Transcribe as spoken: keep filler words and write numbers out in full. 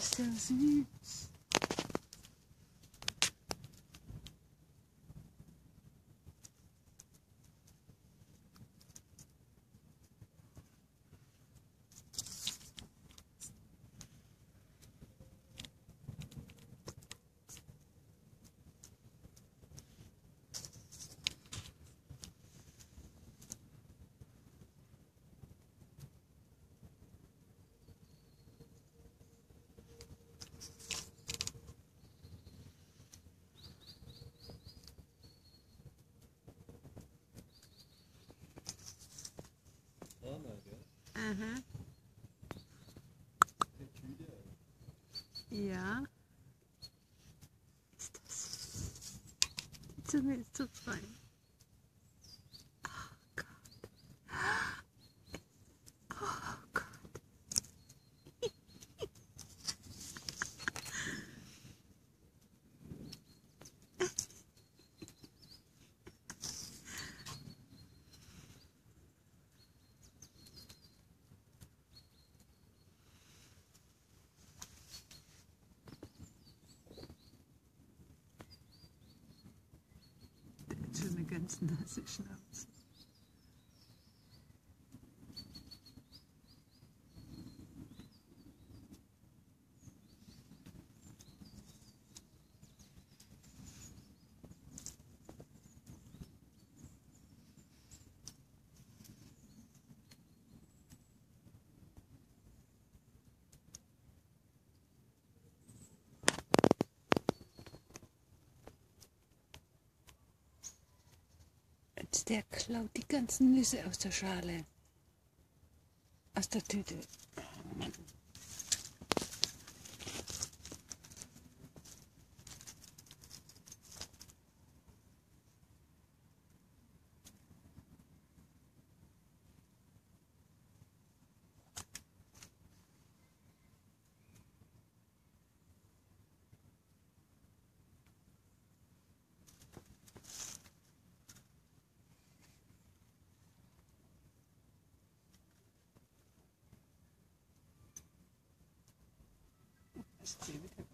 ist der süß. Mhm. Ja. Ist das? Die Zunge ist zu fein. Oh Gott. Oh Gott. Eine ganz nasse Schnauze. Der klaut die ganzen Nüsse aus der Schale, aus der Tüte. Let's do it.